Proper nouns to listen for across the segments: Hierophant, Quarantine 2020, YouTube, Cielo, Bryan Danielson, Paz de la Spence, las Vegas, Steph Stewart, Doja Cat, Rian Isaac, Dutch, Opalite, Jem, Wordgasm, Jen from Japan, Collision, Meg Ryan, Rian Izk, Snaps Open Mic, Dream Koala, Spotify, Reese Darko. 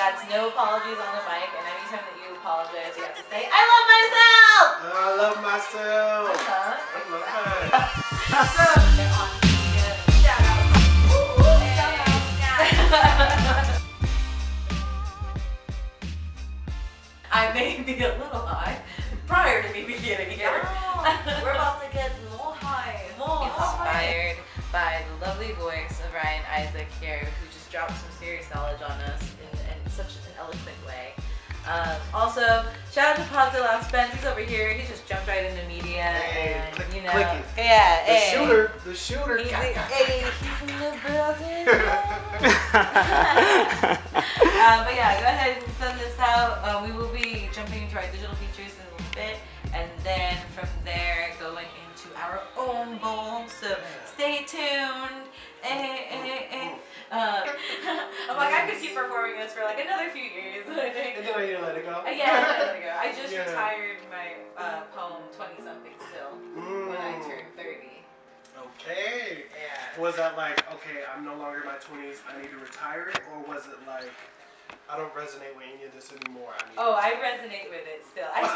That's no apologies on the mic, and anytime that you apologize, you have to say, I love myself! I love myself! I love myself! I may be a little high prior to me beginning here. No, we're about to get more high. Inspired by the lovely voice of Rian Isaac here, who just dropped some serious knowledge on us in such an eloquent way. Also, shout out to Paz de la Spence. He's over here. He just jumped right into media, hey, and click, you know, clicky. Yeah, the hey. Shooter, the shooter. He's like, hey, he's in the building. But yeah, go ahead and send this out. We will be jumping into our digital features in a little bit, and then from there going into our own bowl. So stay tuned. I'm like, I could keep performing this for like another few years. And then you let it go. Yeah, I let it go. I just retired my poem 20-something still when I turned 30. Okay. Yeah. Was that like, okay, I'm no longer in my 20s, I need to retire? Or was it like, I don't resonate with any of this anymore? I resonate with it still. I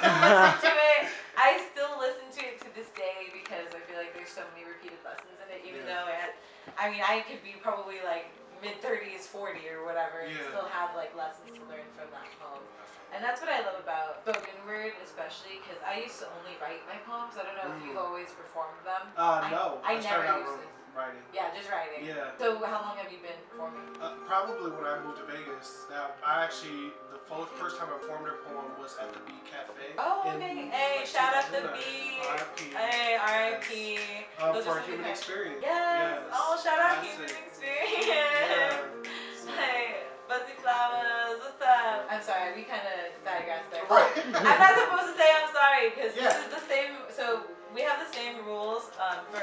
still listen to it. I still listen to it to this day because I feel like there's so many repeated lessons in it, even though it, I mean, I could be probably like mid-30s, 40 or whatever, and still have like lessons to learn from that poem. And that's what I love about spoken word, especially, because I used to only write my poems. I don't know if you've always performed them. No. I never used to. Writing. Yeah, just writing. Yeah. So how long have you been performing? Probably when I moved to Vegas. Now, I actually, the first time I performed a poem was at the Bee Cafe. Oh, okay. Hey, shout out the Bee. R.I.P. Hey, R.I.P. For Human Experience. Yes. Oh, shout out Human Experience. Hey, Buzzy Flowers, what's up? I'm sorry, we kind of digressed there. Right. I'm not supposed to say I'm sorry, because this is the same, so we have the same rules for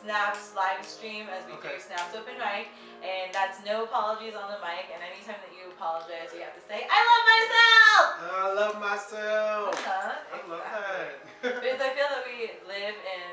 Snaps live stream as we do Snaps Open Mic, and that's no apologies on the mic, and anytime that you apologize, you have to say, I love myself! I love myself! I love that. Because I feel that we live in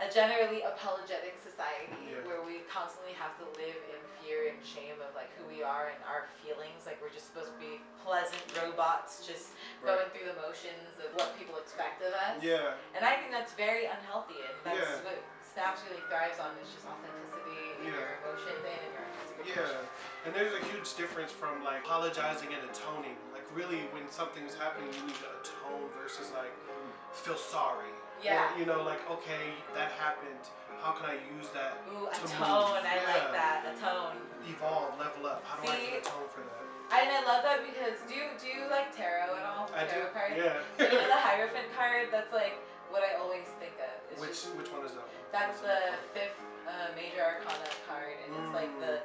a generally apologetic society where we constantly have to live in fear and shame of like who we are and our feelings. Like we're just supposed to be pleasant robots just going through the motions of what people expect of us. Yeah. And I think that's very unhealthy, and that's what Snaps really thrives on, is just authenticity in your emotions and in your artistic emotions. Yeah, and there's a huge difference from like apologizing and atoning. Like really, when something's happening, you need to atone versus like feel sorry. Yeah. Or, you know, like, okay, that happened. How can I use that? Ooh, atone. I like that. Atone. Evolve, level up. How do I atone for that? And I love that, because do you like tarot at all? I do. Cards? Yeah. So you know the Hierophant card? That's like what I always think of. It's which one is that? That's the fifth major arcana card, and it's like the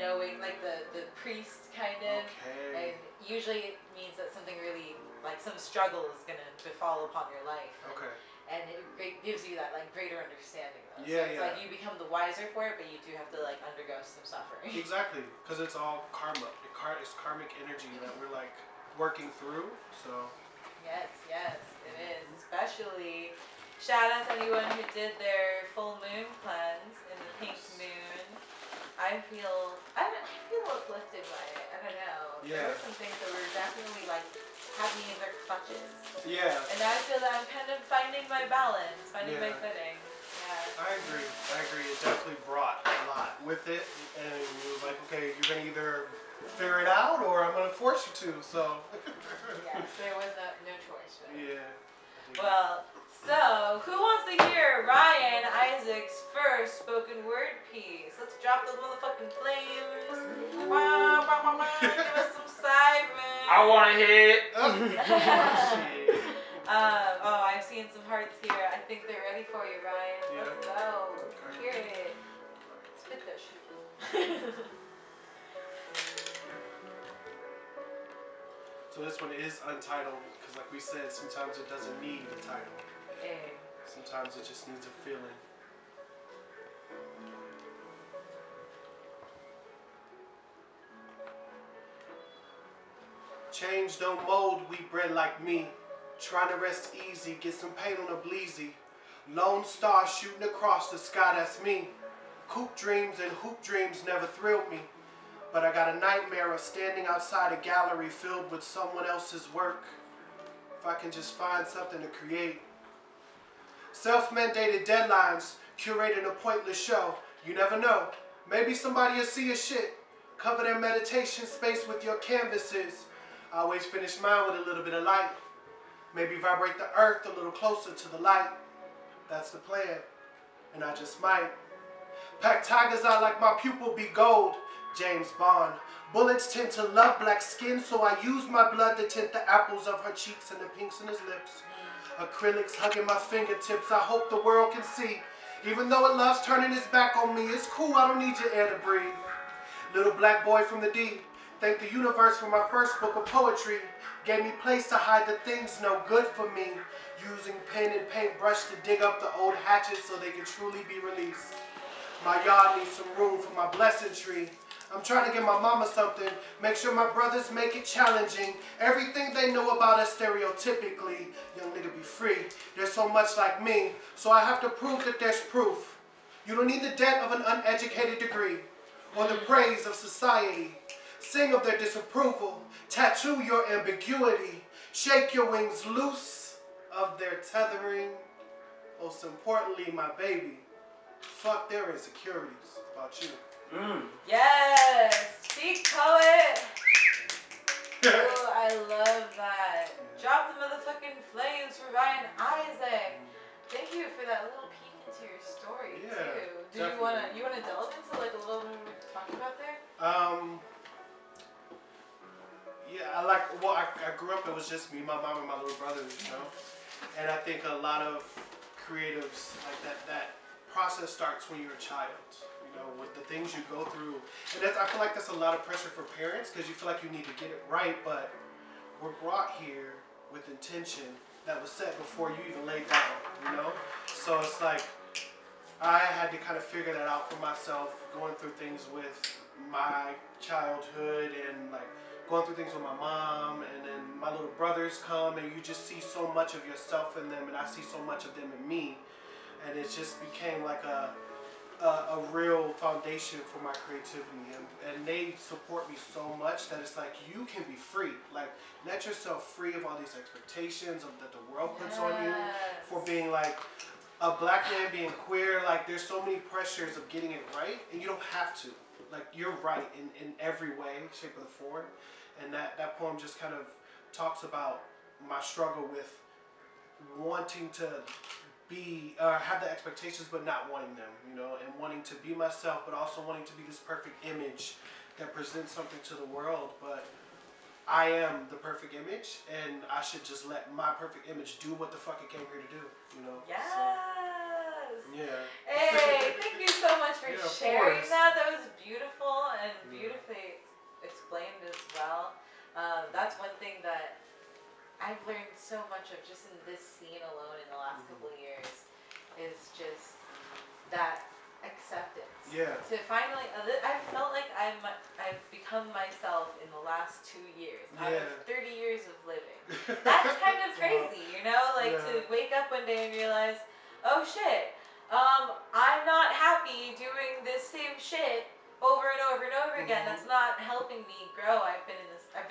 knowing, like the priest kind of. Okay. And usually it means that something really, like some struggle is gonna befall upon your life. Okay. And it gives you that like greater understanding. Though. Yeah, so it's like you become the wiser for it, but you do have to like undergo some suffering. Exactly, because it's all karma. It's karmic energy that we're like working through. So. Yes, yes, it is. Especially, shout out to anyone who did their full moon cleanse in the pink moon. I feel uplifted by it. I don't know. Yeah. There were some things that were definitely like having in their clutches. Yeah. And I feel that I'm kind of finding my balance, finding my footing. Yeah. I agree. It definitely brought a lot with it, and it was like, okay, you're gonna either figure it out, or I'm gonna force you to. So. Yes, there was no choice. Really. Yeah. Well, so who wants to hear Rian Isaac's first spoken word piece? Let's drop those motherfucking flames. Give us some sirens. I want to hear it. Oh, I'm seeing some hearts here. I think they're ready for you, Rian. Let's go. Okay. Hear it. Spit that shit. So this one is untitled, because like we said, sometimes it doesn't need the title. Hey. Sometimes it just needs a feeling. Change don't mold, we bred like me. Trying to rest easy, get some paint on a bleezy. Lone star shooting across the sky, that's me. Coop dreams and hoop dreams never thrilled me. but I got a nightmare of standing outside a gallery filled with someone else's work. If I can just find something to create. Self-mandated deadlines, curating a pointless show. You never know. Maybe somebody will see your shit. Cover their meditation space with your canvases. I always finish mine with a little bit of light. Maybe vibrate the earth a little closer to the light. That's the plan, and I just might. Pack tigers out like my pupil be gold. James Bond. Bullets tend to love black skin, so I use my blood to tint the apples of her cheeks and the pinks in his lips. Acrylics hugging my fingertips, I hope the world can see. Even though it loves turning its back on me, it's cool, I don't need your air to breathe. Little black boy from the D. Thank the universe for my first book of poetry. Gave me place to hide the things no good for me. Using pen and paintbrush to dig up the old hatchets so they can truly be released. My yard needs some room for my blessed tree. I'm trying to give my mama something, make sure my brothers make it challenging. Everything they know about us stereotypically, young nigga be free. They're so much like me, so I have to prove that there's proof. You don't need the debt of an uneducated degree, or the praise of society. Sing of their disapproval, tattoo your ambiguity, shake your wings loose of their tethering. Most importantly, my baby, fuck their insecurities about you. Mm. Yes, speak poet. Oh, I love that. Drop the motherfucking flames for Rian Isaac. Thank you for that little peek into your story too. Do definitely. you wanna delve into like a little bit what we're talking about there? Yeah, I grew up. It was just me, my mom, and my little brother, you know. And I think a lot of creatives like that process starts when you're a child. Know, with the things you go through. And that's, I feel like that's a lot of pressure for parents because you feel like you need to get it right, but we're brought here with intention that was set before you even laid down, you know? So it's like, I had to kind of figure that out for myself, going through things with my childhood and like going through things with my mom, and then my little brothers come and you just see so much of yourself in them, and I see so much of them in me. And it just became like a real foundation for my creativity, and they support me so much that it's like, you can be free, like let yourself free of all these expectations of that the world puts on you for being like a black man, being queer. Like there's so many pressures of getting it right, and you don't have to, like you're right in every way, shape or form. And that poem just kind of talks about my struggle with wanting to be, have the expectations but not wanting them, you know, and wanting to be myself but also wanting to be this perfect image that presents something to the world. But I am the perfect image, and I should just let my perfect image do what the fuck it came here to do, you know? Yes! So, yeah. Hey, thank you so much for sharing that. That was beautiful and beautifully explained as well. That's one thing that I've learned so much of just in this scene alone in the last couple of years, is just that acceptance. Yeah. To finally, I felt like I've become myself in the last 2 years. Out of 30 years of living. That's kind of crazy, you know? Like to wake up one day and realize, oh shit, I'm not happy doing this same shit over and over and over again. That's not helping me grow. I've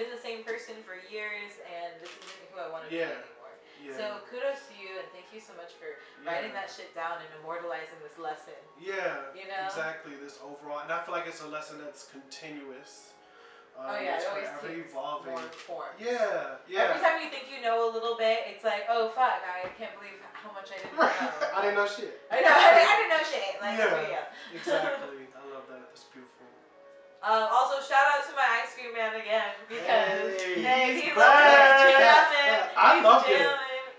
been the same person for years, and this isn't who I want to be anymore. Yeah. So kudos to you, and thank you so much for writing that shit down and immortalizing this lesson. Yeah, you know? Exactly, this overall. And I feel like it's a lesson that's continuous. It's always evolving. Yeah, yeah. Every time you think you know a little bit, it's like, oh fuck, I can't believe how much I didn't know. I didn't know shit. I didn't know shit. Like, exactly. I love that. It's beautiful. Also, shout out to my ice cream man again, because he loved it. I loved it.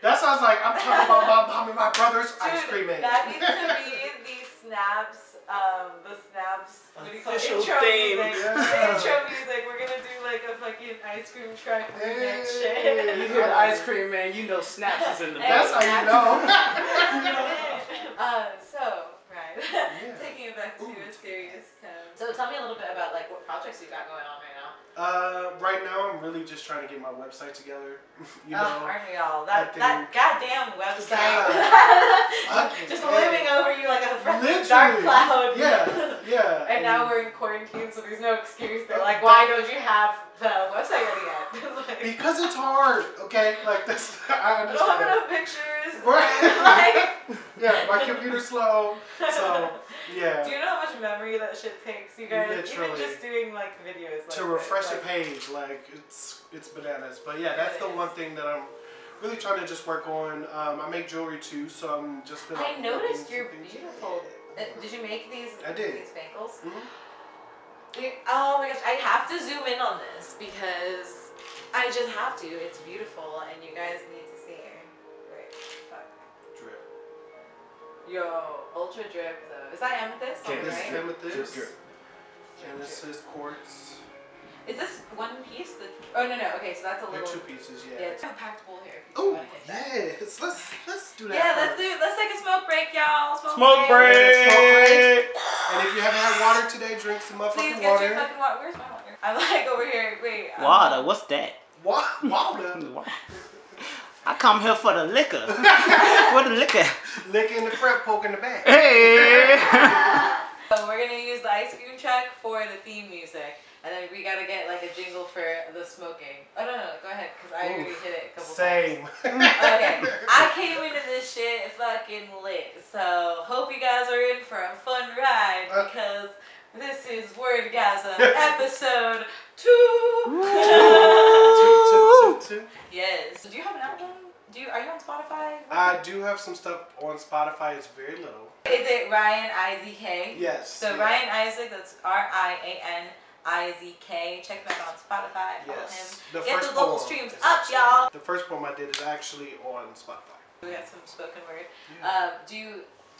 That sounds like I'm talking about my mom and my brother's ice cream man. That needs to be the Snaps, what do you call it? Intro music. Yeah. Intro music. We're gonna do like a fucking ice cream truck next shit. You hear the ice cream man, you know Snaps is in the back. That's how you know. So, right. Taking it back to a serious tone. So tell me a little bit about like what projects you got going on right now. Right now I'm really just trying to get my website together. You know, aren't we all? That goddamn website. Just living over you like a dark cloud. Yeah, yeah. And now we're in quarantine, so there's no excuse. They're like, why don't you have the website ready yet? Like, because it's hard. Okay, like this. I understand. Don't have enough pictures. Like, yeah, my computer's slow. So yeah. Do you know how much memory that shit takes, you guys? Literally. Even just doing like videos. Like to refresh. A page, like it's bananas. But yeah, that's the one thing that I'm really trying to just work on. I make jewelry too, so I'm just been, I noticed you're beautiful. Did you make these? I did. These bangles. Mm-hmm. Oh my gosh, I have to zoom in on this because I just have to. It's beautiful, and you guys need to see it. Right? Fuck. Drip. Yo, ultra drip though. Is that amethyst? Okay, this is amethyst. Drip. And this is quartz. Is this one piece? Oh, no, no. Okay, so that's a little... They're two pieces, yeah. Yeah, packed wool here. Oh, yes. Let's do that. Yeah, let's take a smoke break, y'all. Smoke break. And if you haven't had water today, drink some motherfucking water. Please get your fucking water. Where's my water? I'm like over here. Wait. Water, what's that? Water. I come here for the liquor. What the liquor? Liquor in the front, poke in the back. Hey! So we're going to use the ice cream truck for the theme music. And then we gotta get like a jingle for the smoking. Oh no, no, go ahead, cause I already hit it a couple times. Same. Okay, I came into this shit fucking lit. So hope you guys are in for a fun ride because this is Wordgasm episode 2. Two. Yes. So do you have an album? Are you on Spotify? I do have some stuff on Spotify. It's very little. Is it Rian Isaac? Yes. So yeah. Rian Isaac. That's R-I-A-N-I-Z-K. Check them out on Spotify. Yes. Follow him. Get the local streams up, y'all. The first poem I did is actually on Spotify. We got some spoken word. Yeah. Do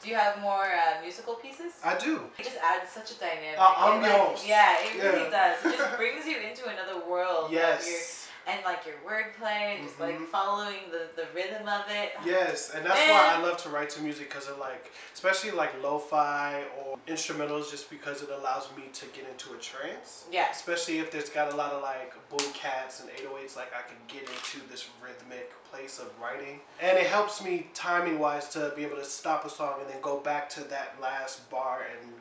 you have more musical pieces? I do. It just adds such a dynamic. I'm the host. Yeah, it really does. It just brings you into another world. Yes. And like your wordplay, just like following the rhythm of it. Yes, and that's why I love to write to music because of like, especially like lo-fi or instrumentals, just because it allows me to get into a trance. Yeah. Especially if there's got a lot of like boom cats and 808s, like I can get into this rhythmic place of writing. And it helps me timing wise to be able to stop a song and then go back to that last bar and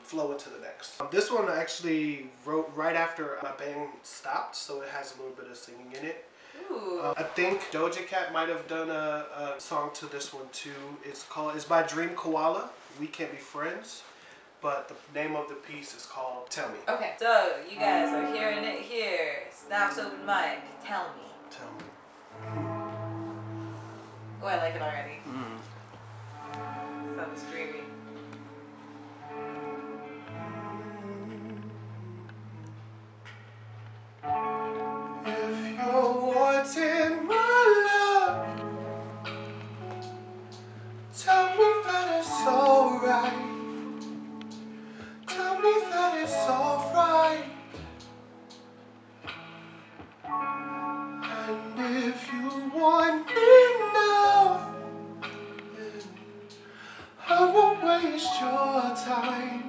flow into the next. This one I actually wrote right after my band stopped, so it has a little bit of singing in it. Ooh. I think Doja Cat might have done a song to this one too. It's by Dream Koala, We Can't Be Friends, but the name of the piece is called Tell Me. Okay, so you guys are hearing it here. Snaps Open Mic, Tell Me. Tell Me. Oh, I like it already. Sounds dreamy. In my love, tell me that it's alright. Tell me that it's alright. And if you want me now, I won't waste your time.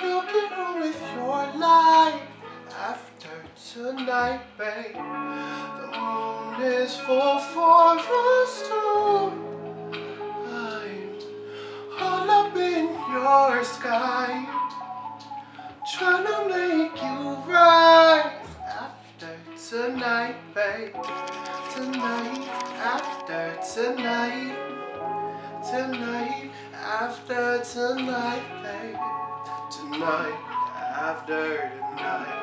You'll get on with your life. Tonight, babe, the moon is full for us two. I'm all up in your sky, trying to make you rise. After tonight, babe, tonight, after tonight, tonight, after tonight, babe, tonight, after tonight.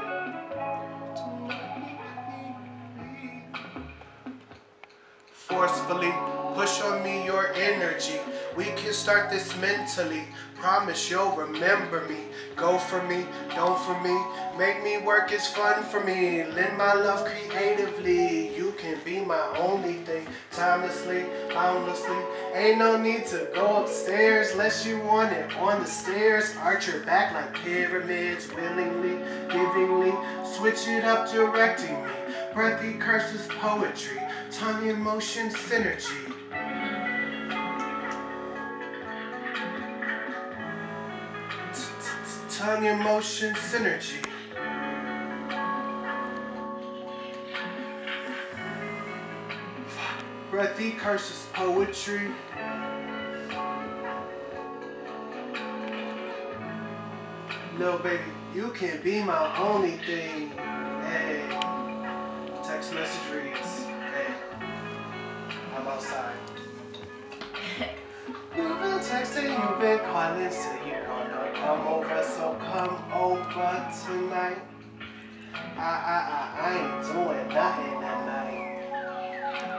Forcefully push on me your energy. We can start this mentally. Promise you'll remember me. Go for me, don't for me. Make me work, it's fun for me. Lend my love creatively. You can be my only thing. Timelessly, boundlessly. Ain't no need to go upstairs unless you want it on the stairs. Arch your back like pyramids. Willingly, givingly. Switch it up, directing me. Breathy curses, poetry. Tongue in motion, synergy. tongue and motion synergy. Breathy curses poetry. Lil baby, you can be my only thing. Hey, text message reads, hey, I'm outside. You've been texting, you've been calling, so you're gonna come over, so come over tonight. I ain't doing nothing tonight.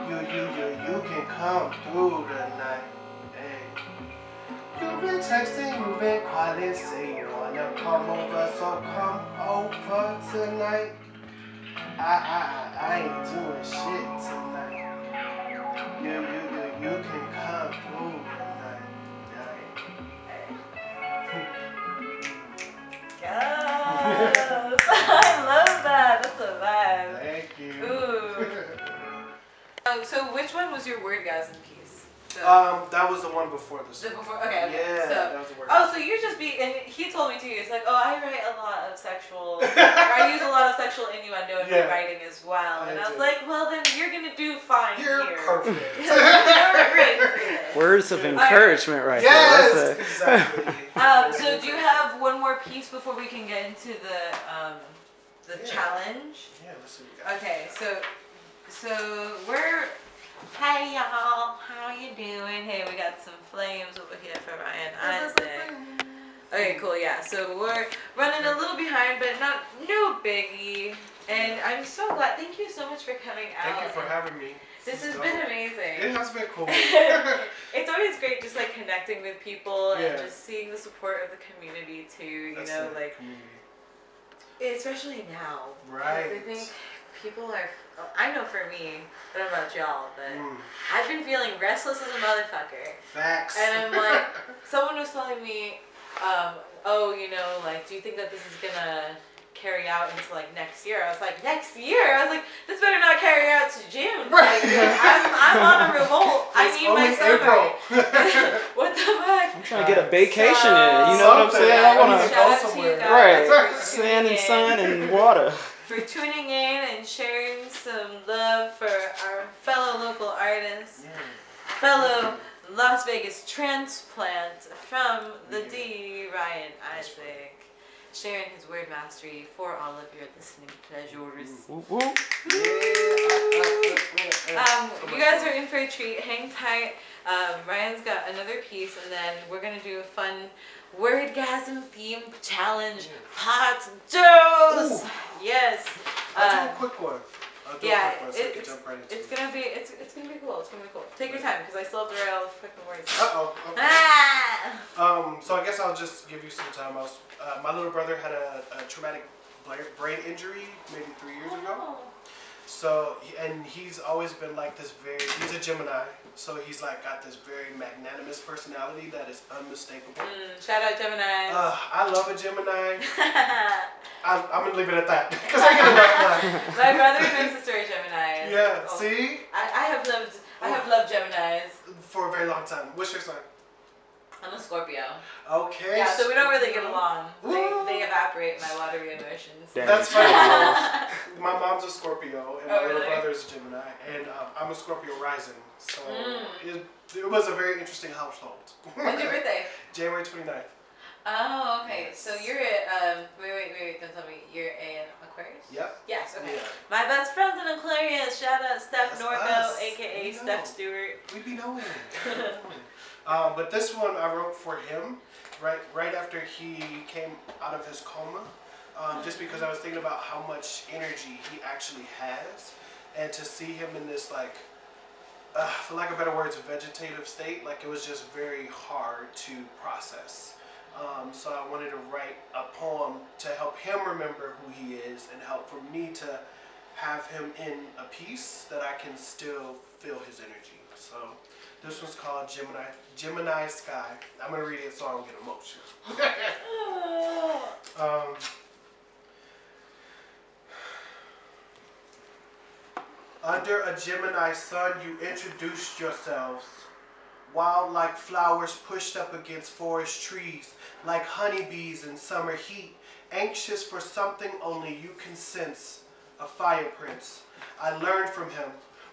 You can come through the night, hey. You've been texting, you've been calling, say you wanna come over, so come over tonight. I ain't doing shit tonight. You can come through the night, hey. Yes. I love that. That's a vibe. Thank you. Ooh. So which one was your Wordgasm piece? So that was the one before this. Okay. Yeah, so, that was the Wordgasm. Oh, so you just be, and he told me too, it's like, oh, I write a lot of sexual, I use a lot of sexual innuendo in my writing as well. And I was like, well, then you're going to do fine here. Perfect. You're great for this. Words of encouragement right there. Yes, exactly. So do you have one more piece before we can get into the challenge? Yeah, let's see what we got. Okay, so we're, hey y'all, how you doing? Hey, we got some flames over here for Rian Isaac. Okay, cool, yeah. So we're running a little behind, but no biggie. And I'm so glad. Thank you so much for coming out. Thank you for having me. This has been amazing. It has been cool. It's always great just like connecting with people and just seeing the support of the community too. Especially now. Right. I think people are, I know for me, I don't know about y'all, but I've been feeling restless as a motherfucker. Facts. And I'm like, someone was telling me, oh, you know, like, do you think that this is going to carry out into, like, next year? I was like, next year? I was like, this better not carry out to June. Right. Like, I'm on a revolt. I need my summer. What the fuck? I'm trying to get a vacation in. You know what I'm saying? I want to go somewhere. Right. Sand and sun and water. For tuning in and sharing some love for our fellow local artists, fellow Las Vegas transplant from the D, Rian Isaac, sharing his word mastery for all of your listening pleasures. You guys are in for a treat. Hang tight. Ryan's got another piece, and then we're going to do a fun Wordgasm themed challenge pot dose. Yes. I'll do a quick one. It's gonna be cool. It's gonna be cool. Take your time because I still have to write all the fucking words. Okay. So I guess I'll just give you some time. My little brother had a traumatic brain injury maybe 3 years ago. So, and he's always been like this he's a Gemini, so he's like got this very magnanimous personality that is unmistakable. Shout out Gemini. I love a Gemini. I'm gonna leave it at that. Because I get enough. My brother and my sister are Geminis. Yeah, oh, see? I have loved Geminis. For a very long time. What's your sign? I'm a Scorpio. Okay. Yeah, so we don't really get along. They evaporate my watery emotions. That's funny. My mom's a Scorpio, and my little brother's a Gemini, and I'm a Scorpio rising. So it was a very interesting household. When's your birthday? January 29th. Oh, okay. Yes. So you're a, wait, don't tell me, you're an Aquarius? Yep. Yes, okay. Yeah. My best friend's an Aquarius. Shout out Steph Norco, a.k.a. Steph Stewart. We be knowing. But this one I wrote for him right after he came out of his coma, just because I was thinking about how much energy he actually has, and to see him in this, like, for lack of better words, vegetative state, like, it was just very hard to process. So I wanted to write a poem to help him remember who he is and help for me to have him in a piece that I can still feel his energy. So this one's called Gemini Sky. I'm going to read it so I don't get emotional. Under a Gemini sun, you introduced yourselves. wild like flowers pushed up against forest trees, like honeybees in summer heat, anxious for something only you can sense, a fire prince. I learned from him,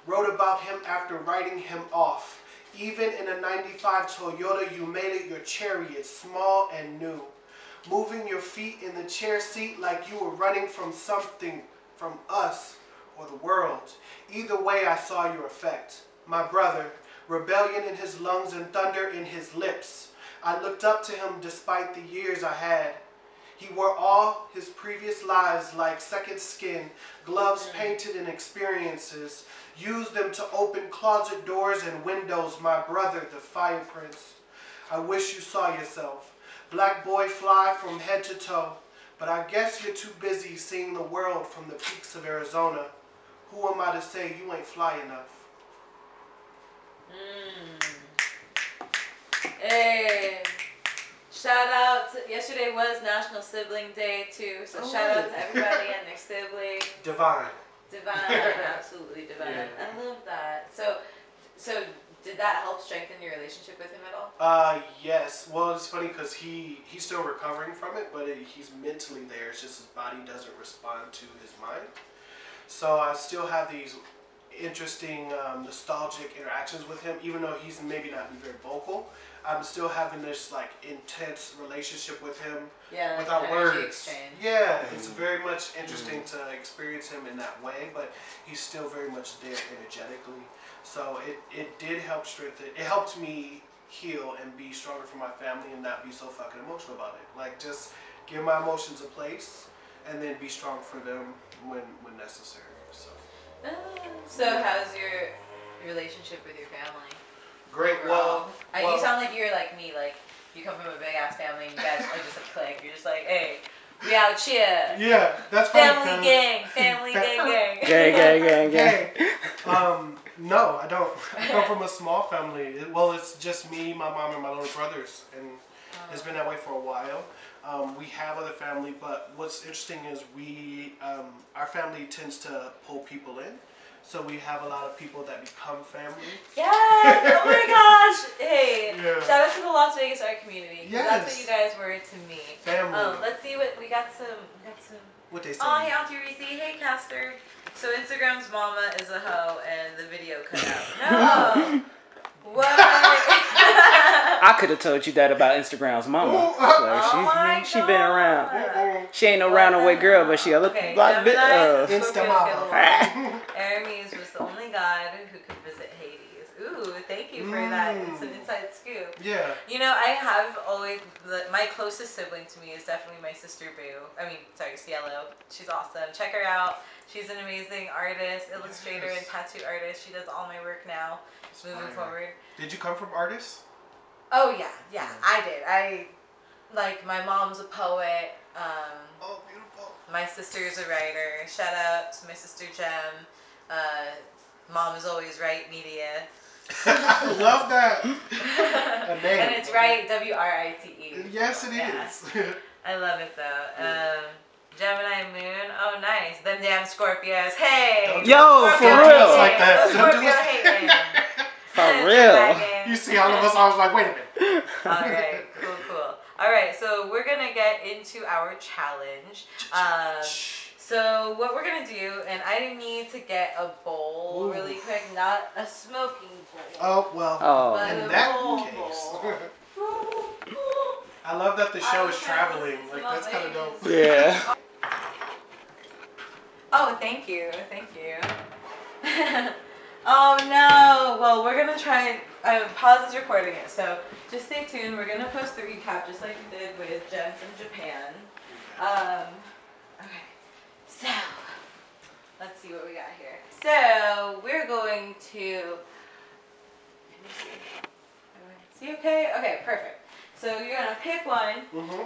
wrote about him after writing him off. Even in a 95 Toyota, you made it your chariot, small and new. Moving your feet in the chair seat like you were running from something, from us or the world. Either way, I saw your effect. My brother, rebellion in his lungs and thunder in his lips. I looked up to him despite the years I had. He wore all his previous lives like second skin, gloves painted in experiences. Used them to open closet doors and windows, my brother, the fire prince. I wish you saw yourself. Black boy fly from head to toe, but I guess you're too busy seeing the world from the peaks of Arizona. Who am I to say you ain't fly enough? Hey, shout out to, yesterday was National Sibling Day too, so shout out to everybody and their sibling. Divine. Divine, absolutely divine. Yeah. I love that. So did that help strengthen your relationship with him at all? Yes. Well, it's funny because he's still recovering from it, but he's mentally there. It's just his body doesn't respond to his mind. So I still have these interesting nostalgic interactions with him, even though he's maybe not very vocal. I'm still having this like intense relationship with him, yeah, like without words. Exchange. Yeah, it's very much interesting to experience him in that way, but he's still very much there energetically. So it did help strengthen. It helped me heal and be stronger for my family and not be so fucking emotional about it. Like just give my emotions a place and then be strong for them when necessary. So. So how's your relationship with your family? Great. Well, you sound like you're like me. Like you come from a big ass family, and you guys are just a clique. You're just like, hey, we out here. Yeah, that's family funny, gang, family gang. No, I don't. I come from a small family. It's just me, my mom, and my little brothers, and it's been that way for a while. We have other family, but what's interesting is we, our family tends to pull people in. So we have a lot of people that become family. Yes! Oh my gosh! Hey, shout out to the Las Vegas art community. Yes. That's what you guys were to me. Family. Let's see what we got. We got some. What they say? Oh, hey, Auntie Reese. Hey, Castor. So Instagram's mama is a hoe, and the video cut out. No. What? I could have told you that about Instagram's mama. Like, she been around. She ain't no roundaway girl, but she a little bit of Insta mama. Aramis was the only god who could visit Hades. Ooh, thank you for that. It's an inside scoop. Yeah. You know, I have always, my closest sibling to me is definitely my sister Boo. Cielo. She's awesome. Check her out. She's an amazing artist, illustrator, and tattoo artist. She does all my work now. Moving forward. Did you come from artists? Oh yeah, I did. My mom's a poet. Oh, beautiful. My sister's a writer. Shout out to my sister Jem. Mom is always right media. I love that. And it's right, WRITE. Yes, it is. I love it though. Gemini Moon, oh nice. Them damn Scorpios, hey. Yo, for real. Like that. Scorpio for real. You see all of us, I was like, wait a minute. All right, cool. All right, so we're gonna get into our challenge. So what we're gonna do, and I need to get a bowl really quick, not a smoking bowl. But in that case. I love that the show is traveling. Like that's kind of dope. Yeah. Oh, thank you. Oh no! Well, we're gonna try. Paz is recording it, so just stay tuned. We're gonna post the recap just like we did with Jen from Japan. Okay. So let's see what we got here. So we're going to. Let me see. See okay? Okay, perfect. So you're gonna pick one.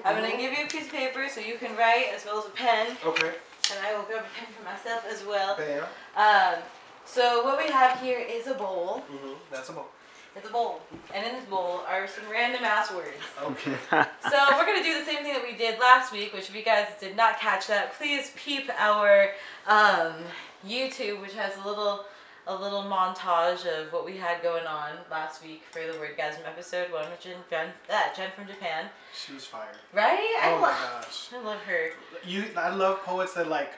I'm gonna give you a piece of paper so you can write as well as a pen. Okay. And I will grab a pen for myself as well. Bam. So what we have here is a bowl. That's a bowl. It's a bowl. And in this bowl are some random ass words. Okay. So we're gonna do the same thing that we did last week, which if you guys did not catch that, please peep our YouTube, which has a little a little montage of what we had going on last week for the Wordgasm episode, one with Jen from Japan. She was fire. Right? Oh my gosh. I love her. I love poets that like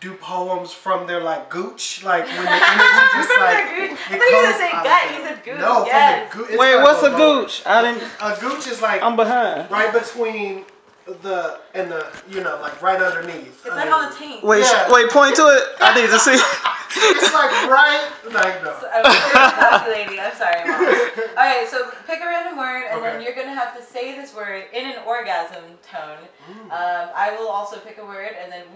do poems from their like gooch. Like when the energy just like it comes. I thought you were saying gut, you said gooch. No, yes. From the gooch. Wait, what's a gooch? I didn't. A gooch is like I'm behind. Right between the you know, like right underneath. It's like on the team. Wait, yeah. Wait, point to it. I need to see. It's like right, like no. So, okay, I'm sorry, Mom. Alright, so pick a random word, and then you're going to have to say this word in an orgasm tone. I will also pick a word, and then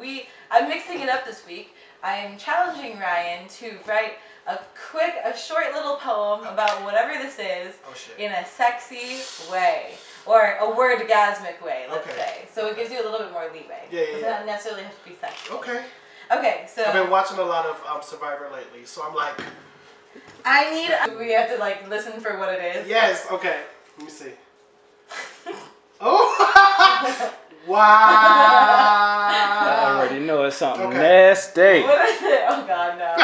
I'm mixing it up this week. I am challenging Rian to write a short little poem about whatever this is in a sexy way. Or a wordgasmic way, let's say. So it gives you a little bit more leeway. Yeah, yeah, yeah. It doesn't necessarily have to be sexy. Okay. Okay, so I've been watching a lot of Survivor lately, so I'm like, we have to like listen for what it is. Yes. Okay. Let me see. Oh! Wow! I already know it's something nasty. What is it? Oh God, no! I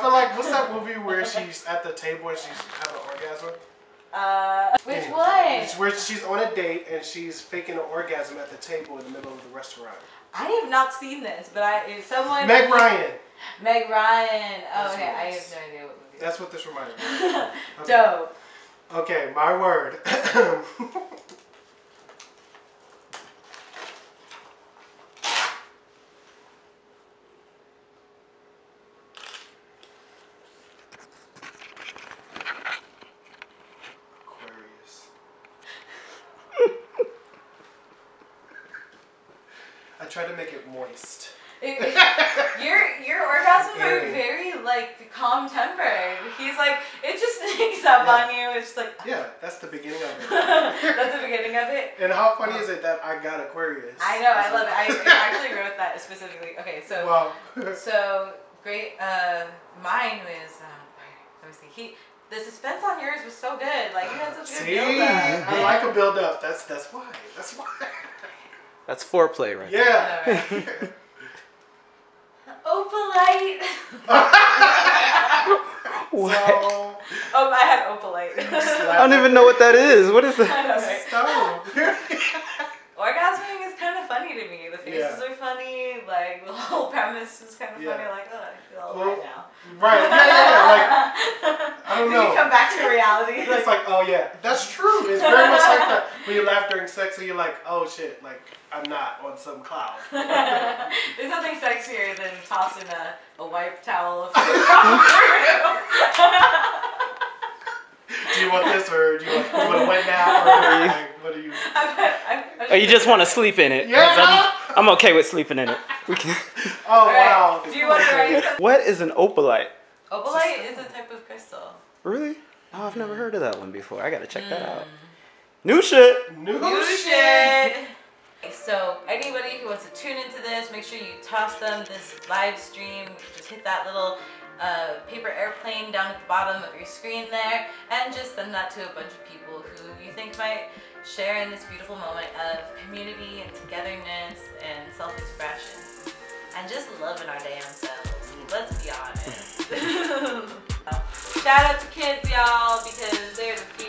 feel like what's that movie where she's at the table and she's having an orgasm? Which one? It's where she's on a date and she's faking an orgasm at the table in the middle of the restaurant. I have not seen this, but Meg Ryan. Meg Ryan. Oh, okay. I have no idea what movie. That's what this reminded me of. Okay. Dope. Okay, my word. Try to make it moist. Your orgasms are very like calm tempered. He's like it just sneaks up on you. It's like that's the beginning of it. That's the beginning of it. And how funny is it that I got Aquarius? I know, I love it. I actually wrote that specifically. Okay, so so great. Mine was let me see. The suspense on yours was so good. Like you had such a good build up. I like a build up. That's why. That's why. That's foreplay right there. Yeah. Opalite. What? So, I had opalite. I don't even know what that is. What is that? Orgasming is kind of funny to me. The faces are funny. Like the whole premise is kind of funny. Like, oh, I feel right now. Right. Yeah. Like, I don't know. You come back to reality. It's like, oh yeah, that's true. It's very much like that. When you laugh during sex, and you're like, oh shit, like. I'm not on some cloud. There's nothing sexier than tossing a wipe towel. Do you want this or do you want a wet nap? Or like, what do you? Or you just want to sleep in it? Yeah. I'm okay with sleeping in it. We can. Oh wow. Do you want to write something? What is an opalite? Opalite is a type of crystal. Really? Oh, I've never heard of that one before. I gotta check that out. New shit. New shit. So anybody who wants to tune into this, make sure you toss them this live stream. Just hit that little paper airplane down at the bottom of your screen there, and just send that to a bunch of people who you think might share in this beautiful moment of community and togetherness and self-expression, and just loving our damn selves. Let's be honest. Shout out to kids, y'all, because they're the